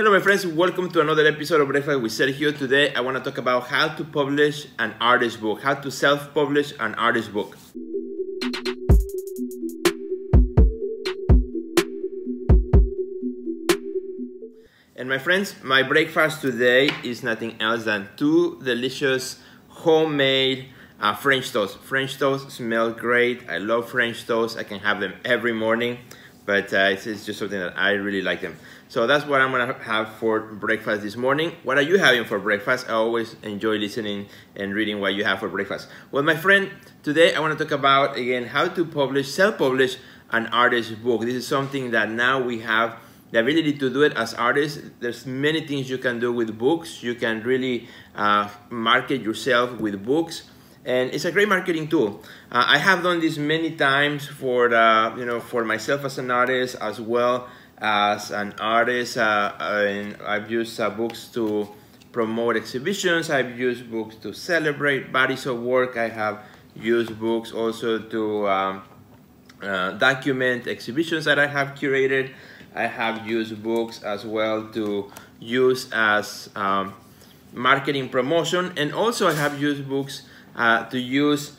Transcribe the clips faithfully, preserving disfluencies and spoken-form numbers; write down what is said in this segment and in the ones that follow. Hello my friends, welcome to another episode of Breakfast with Sergio. Today I want to talk about how to publish an artist book, how to self-publish an artist book. And my friends, my breakfast today is nothing else than two delicious homemade uh, French toast. French toast smell great. I love French toast. I can have them every morning. But uh, it's, it's just something that I really like them. So that's what I'm gonna have for breakfast this morning. What are you having for breakfast? I always enjoy listening and reading what you have for breakfast. Well, my friend, today I wanna talk about, again, how to publish, self-publish an artist's book. This is something that now we have the ability to do it as artists. There's many things you can do with books. You can really uh, market yourself with books. And it's a great marketing tool. Uh, I have done this many times for the, you know, for myself as an artist, as well as an artist. Uh, and I've used uh, books to promote exhibitions. I've used books to celebrate bodies of work. I have used books also to um, uh, document exhibitions that I have curated. I have used books as well to use as um, marketing promotion, and also I have used books Uh, to use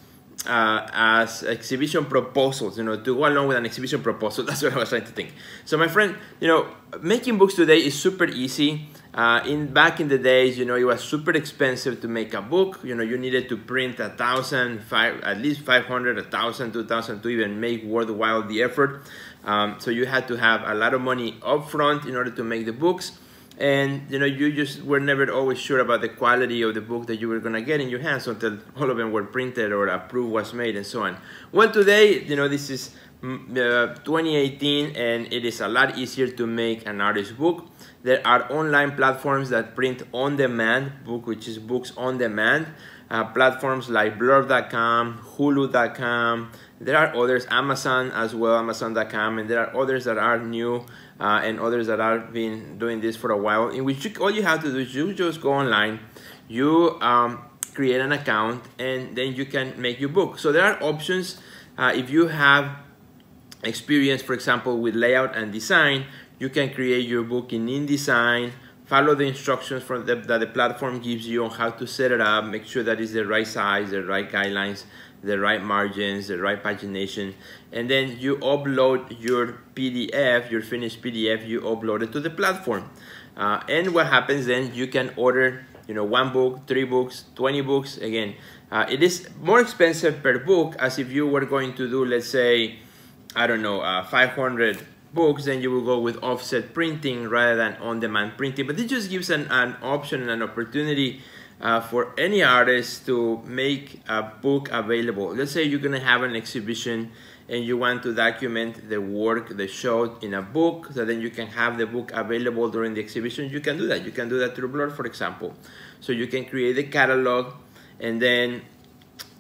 uh, as exhibition proposals, you know, to go along with an exhibition proposal. That's what I was trying to think. So my friend, you know, making books today is super easy. Uh, in back in the days, you know, it was super expensive to make a book. You know, you needed to print a thousand, five, at least five hundred, a thousand, two thousand to even make worthwhile the effort. Um, so you had to have a lot of money up front in order to make the books. And you know, you just were never always sure about the quality of the book that you were gonna get in your hands until all of them were printed or approved was made and so on. Well, today, you know, this is uh, twenty eighteen, and it is a lot easier to make an artist book. There are online platforms that print on demand book, which is books on demand. Uh, platforms like blurb dot com, hulu dot com, there are others, Amazon as well, amazon dot com, and there are others that are new uh, and others that have been doing this for a while, in which you, all you have to do is you just go online, you um, create an account, and then you can make your book. So there are options. Uh, if you have experience, for example, with layout and design, you can create your book in InDesign. Follow the instructions from the, that the platform gives you on how to set it up. Make sure that it's the right size, the right guidelines, the right margins, the right pagination. And then you upload your P D F, your finished P D F, you upload it to the platform. Uh, and what happens then, you can order, you know, one book, three books, twenty books. Again, uh, it is more expensive per book as if you were going to do, let's say, I don't know, uh, five hundred books, then you will go with offset printing rather than on-demand printing. But it just gives an, an option and an opportunity uh, for any artist to make a book available. Let's say you're gonna have an exhibition and you want to document the work, the show in a book, so then you can have the book available during the exhibition. You can do that. You can do that through Blurb, for example. So you can create a catalog, and then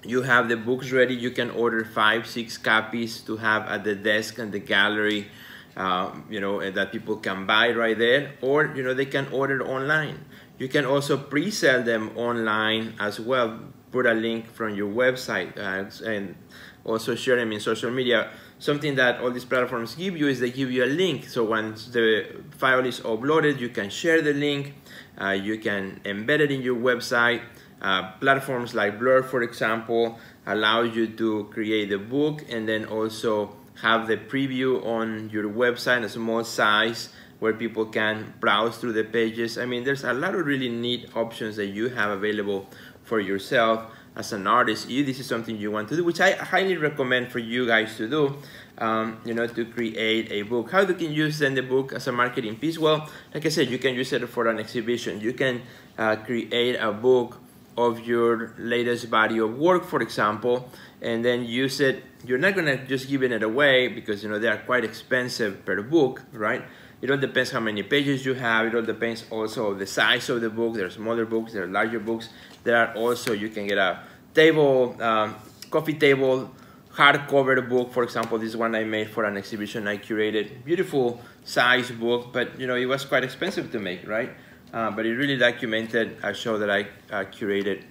you have the books ready. You can order five, six copies to have at the desk and the gallery. Uh, you know, that people can buy right there, or you know, they can order online. You can also pre-sell them online as well. Put a link from your website uh, and also share them in social media. Something that all these platforms give you is they give you a link. So once the file is uploaded, you can share the link. Uh, you can embed it in your website. Uh, platforms like Blurb, for example, allow you to create the book and then also have the preview on your website, a small size where people can browse through the pages. I mean, there's a lot of really neat options that you have available for yourself as an artist. If this is something you want to do, which I highly recommend for you guys to do, um, you know, to create a book. How do you use then the book as a marketing piece? Well, like I said, you can use it for an exhibition. You can uh, create a book of your latest body of work, for example, and then use it. You're not gonna just giving it away because you know they are quite expensive per book, right? It all depends how many pages you have. It all depends also the size of the book. There are smaller books, there are larger books. There are also, you can get a table, um, coffee table, hardcover book, for example. This one I made for an exhibition I curated. Beautiful size book, but you know it was quite expensive to make, right? Uh, but it really documented a show that I uh, curated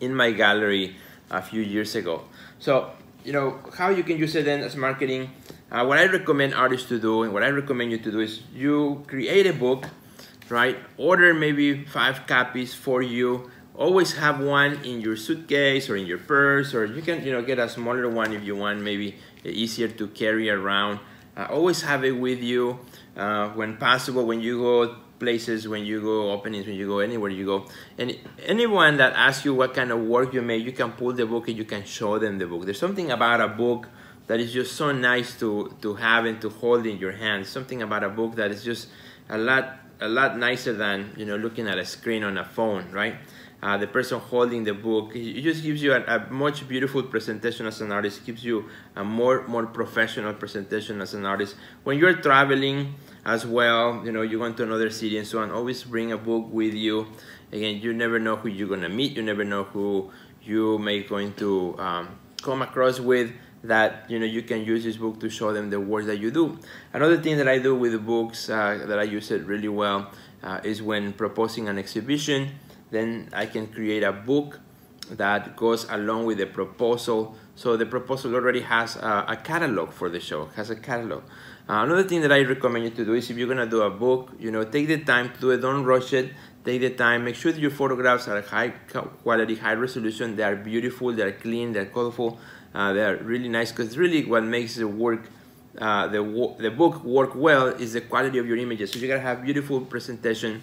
in my gallery a few years ago. So, you know, how you can use it then as marketing. Uh, what I recommend artists to do, and what I recommend you to do, is you create a book right? Order maybe five copies for you. Always have one in your suitcase or in your purse, or you can, you know, get a smaller one if you want, maybe easier to carry around. Uh, always have it with you uh, when possible, when you go places, when you go openings, when you go anywhere you go. And anyone that asks you what kind of work you made, you can pull the book and you can show them the book. There's something about a book that is just so nice to, to have and to hold in your hand. Something about a book that is just a lot a lot nicer than, you know, looking at a screen on a phone, right? Uh, the person holding the book, it just gives you a, a much beautiful presentation as an artist. It gives you a more more professional presentation as an artist. When you're traveling as well, you know, you're going to another city and so on, always bring a book with you. Again, you never know who you're gonna meet. You never know who you may going to um, come across with, that, you know, you can use this book to show them the work that you do. Another thing that I do with the books uh, that I use it really well uh, is when proposing an exhibition. Then I can create a book that goes along with the proposal. So the proposal already has a, a catalog for the show, has a catalog. Uh, another thing that I recommend you to do is, if you're gonna do a book, you know, take the time to do it, don't rush it. Take the time, make sure that your photographs are high quality, high resolution, they are beautiful, they are clean, they're colorful, uh, they are really nice, because really what makes the work, uh, the, the book work well is the quality of your images. So you gotta have beautiful presentation,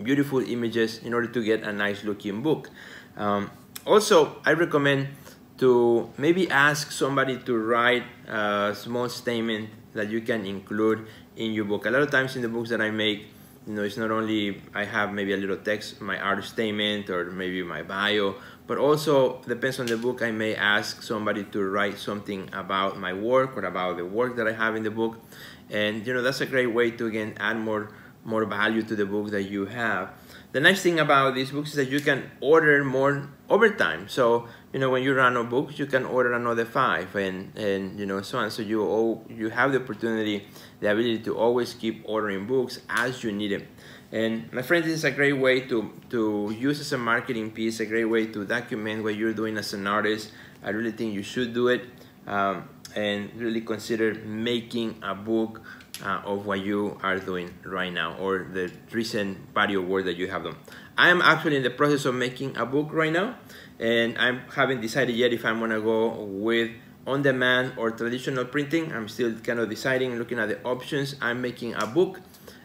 beautiful images in order to get a nice looking book. Um, also, I recommend to maybe ask somebody to write a small statement that you can include in your book. A lot of times in the books that I make, you know, it's not only I have maybe a little text, my artist statement or maybe my bio, but also depends on the book, I may ask somebody to write something about my work or about the work that I have in the book. And you know, that's a great way to again add more more value to the book that you have. The nice thing about these books is that you can order more over time. So, you know, when you run out of books, you can order another five and, and you know, so on. So you, all, you have the opportunity, the ability to always keep ordering books as you need them. And my friend, this is a great way to, to use as a marketing piece, a great way to document what you're doing as an artist. I really think you should do it um, and really consider making a book Uh, of what you are doing right now or the recent body of work that you have done. I am actually in the process of making a book right now, and I haven't decided yet if I'm gonna go with on-demand or traditional printing. I'm still kind of deciding, looking at the options. I'm making a book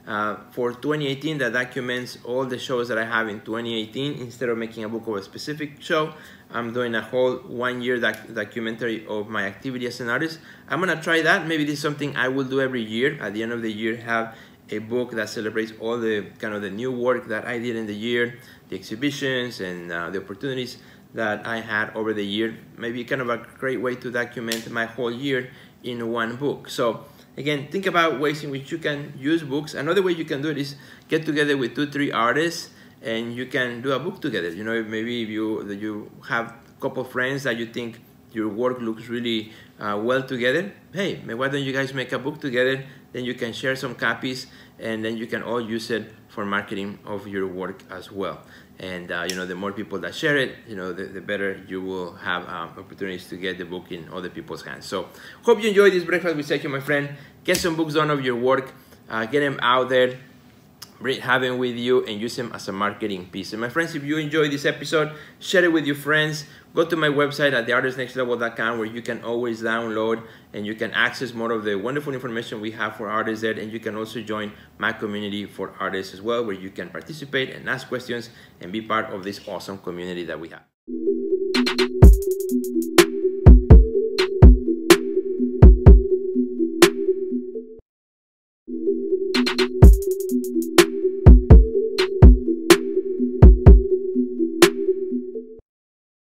uh, for twenty eighteen that documents all the shows that I have in twenty eighteen. Instead of making a book of a specific show, I'm doing a whole one year doc documentary of my activity as an artist. I'm gonna try that. Maybe this is something I will do every year. At the end of the year, have a book that celebrates all the kind of the new work that I did in the year, the exhibitions and uh, the opportunities that I had over the year. Maybe kind of a great way to document my whole year in one book. So again, think about ways in which you can use books. Another way you can do it is get together with two, three artists, and you can do a book together. You know, maybe if you you have a couple friends that you think your work looks really uh, well together, hey, why don't you guys make a book together? Then you can share some copies, and then you can all use it for marketing of your work as well. And uh, you know, the more people that share it, you know, the, the better you will have um, opportunities to get the book in other people's hands. So, hope you enjoyed this breakfast with Sergio, my friend. Get some books done of your work, uh, get them out there. Have them with you and use them as a marketing piece. And my friends, if you enjoyed this episode, share it with your friends. Go to my website at the artist next level dot com, where you can always download and you can access more of the wonderful information we have for artists there. And you can also join my community for artists as well, where you can participate and ask questions and be part of this awesome community that we have.